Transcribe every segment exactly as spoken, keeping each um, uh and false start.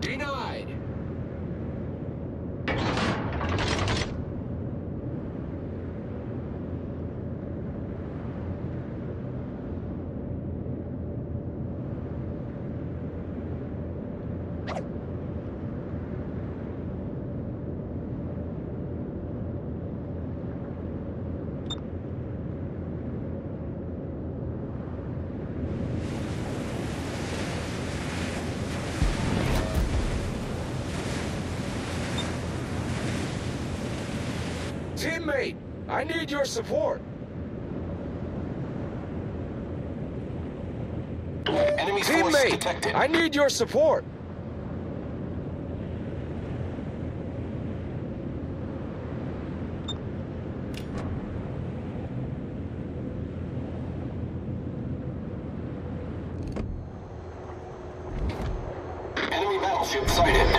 Denied. Teammate, I need your support. Enemy force detected. I need your support. Enemy battleship sighted.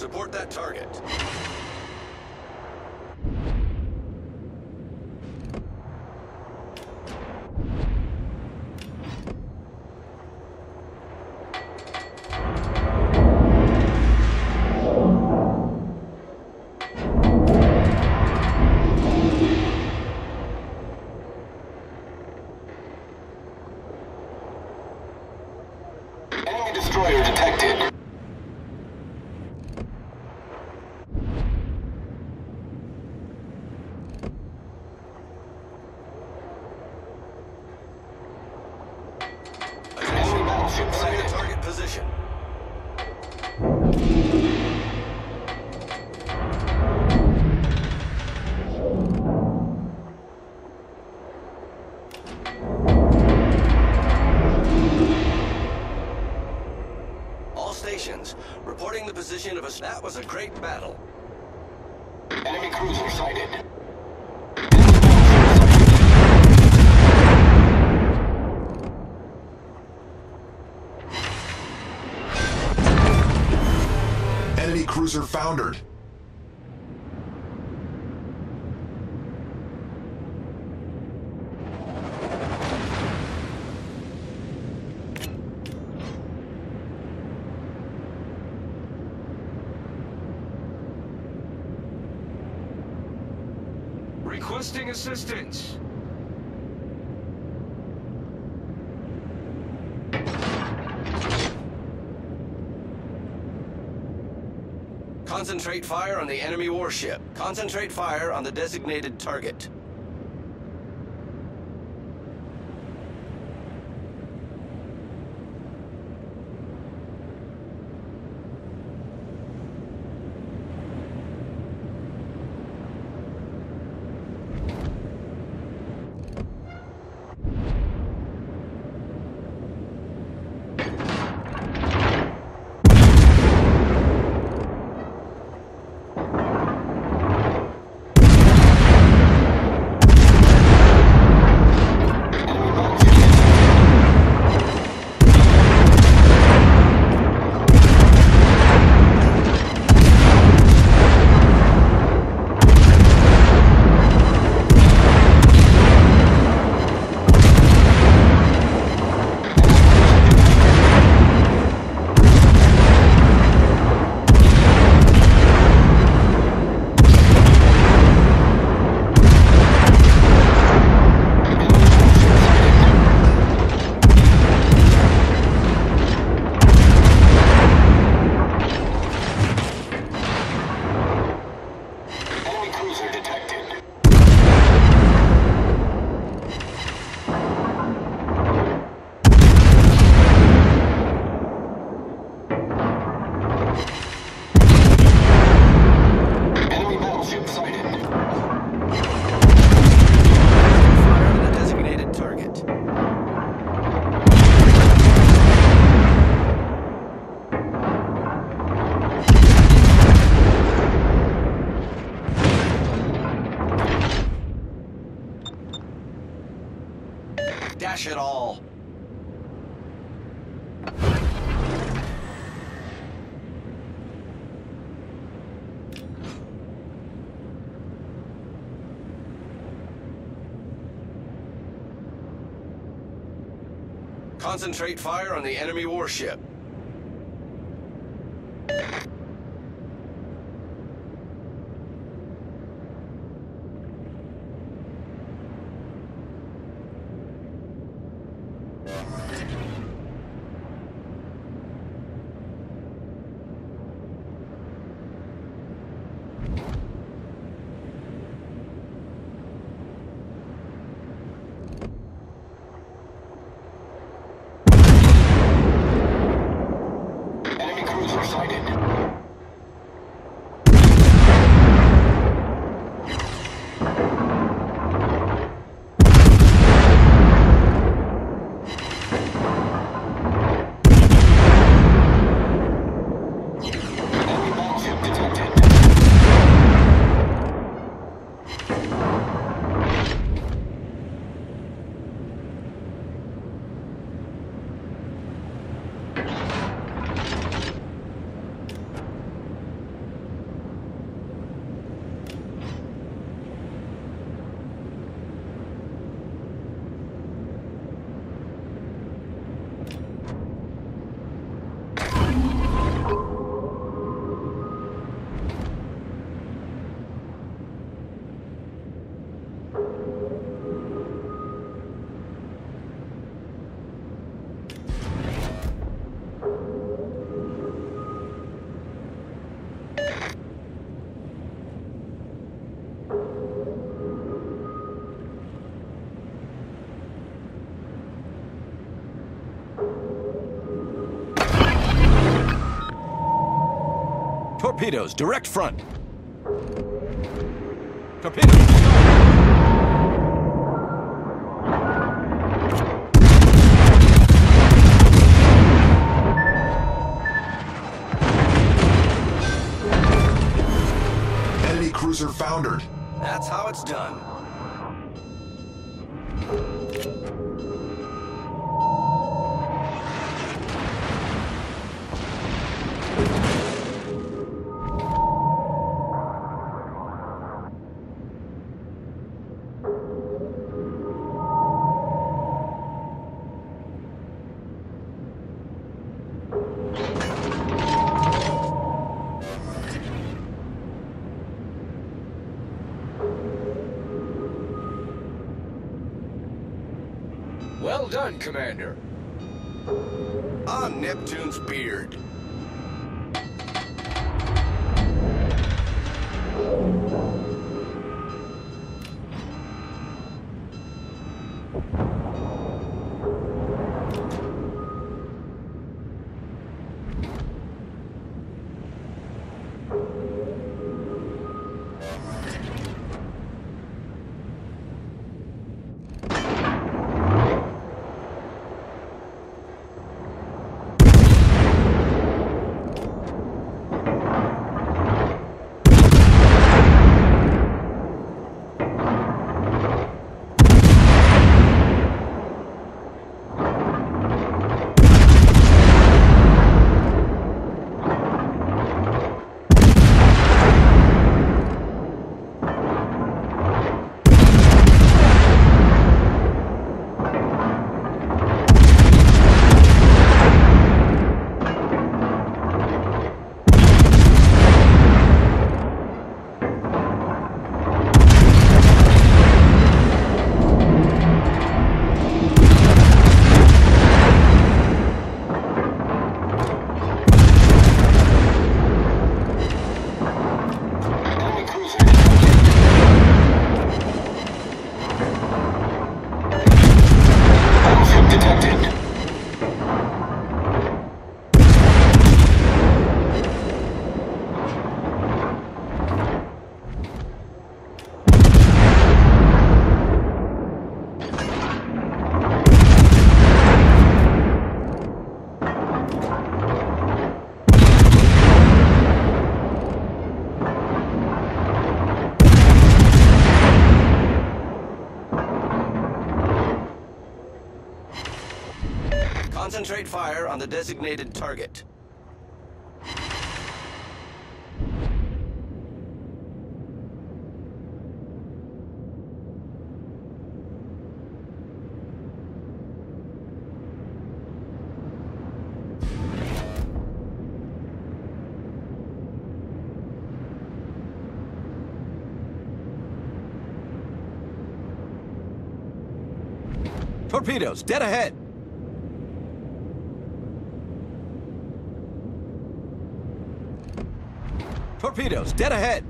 Support that target. Enemy destroyer detected. Position. All stations reporting the position of a. That was a great battle. Enemy cruiser sighted. Enemy cruiser foundered. Requesting assistance. Concentrate fire on the enemy warship. Concentrate fire on the designated target. Dash it all. Concentrate fire on the enemy warship. Torpedoes, direct front. Torpedoes, stop. Enemy cruiser foundered. That's how it's done. Well done, Commander. On Neptune's beard. Concentrate fire on the designated target. Torpedoes, dead ahead! Torpedoes, dead ahead!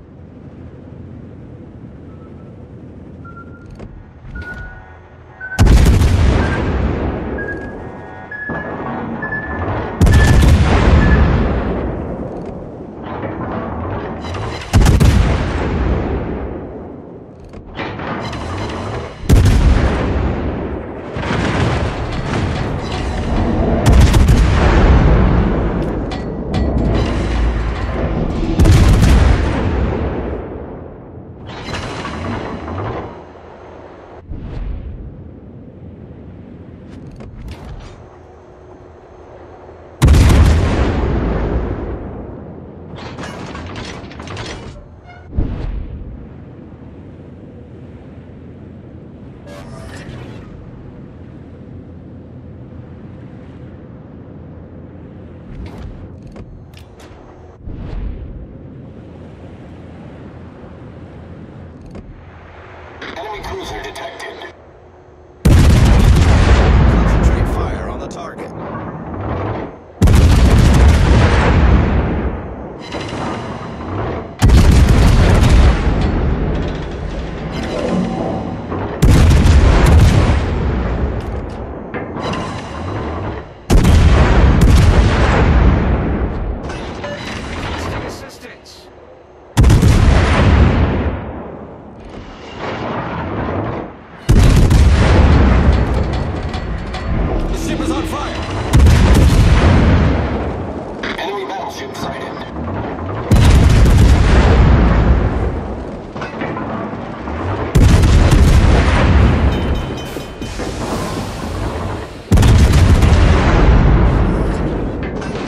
Cruiser detected. Concentrate fire on the target.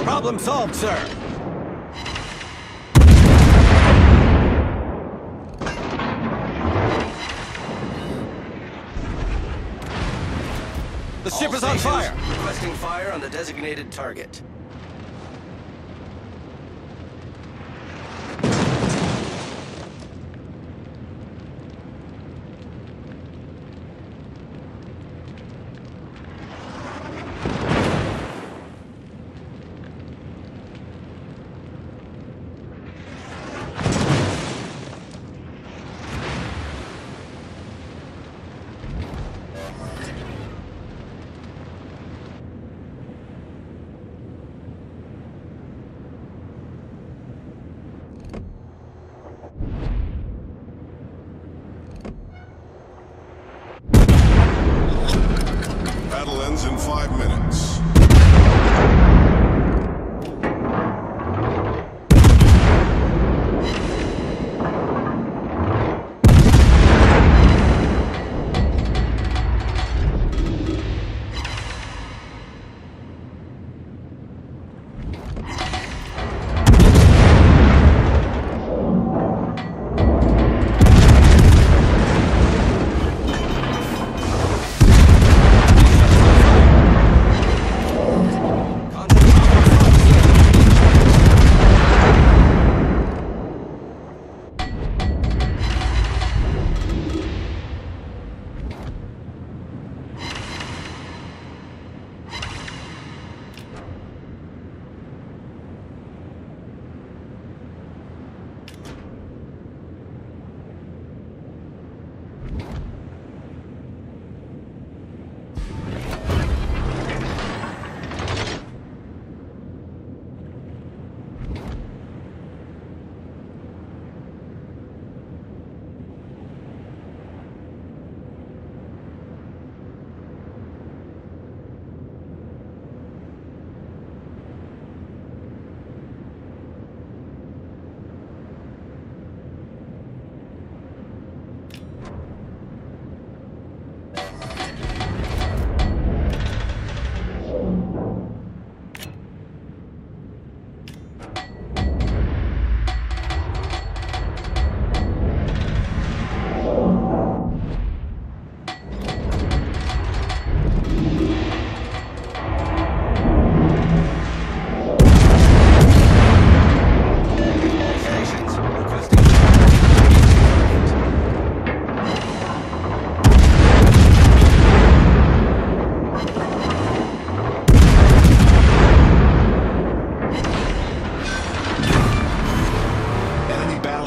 Problem solved, sir. The ship is on fire. Requesting fire on the designated target.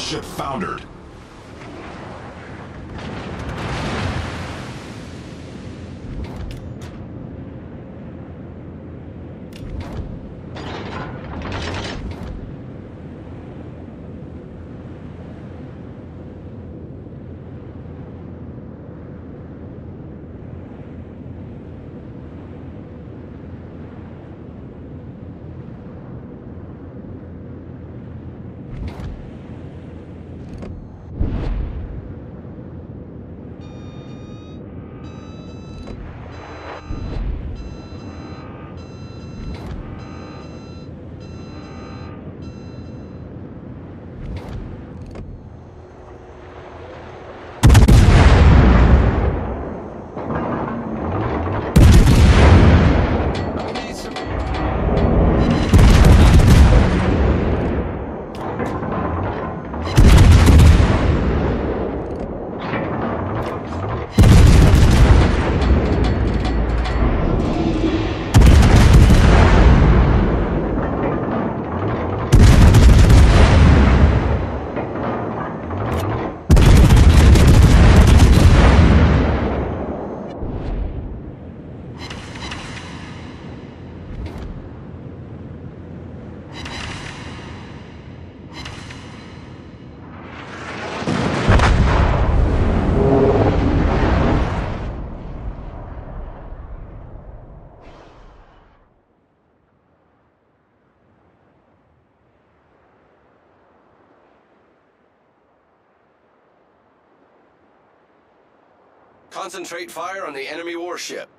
ship foundered. Concentrate fire on the enemy warship.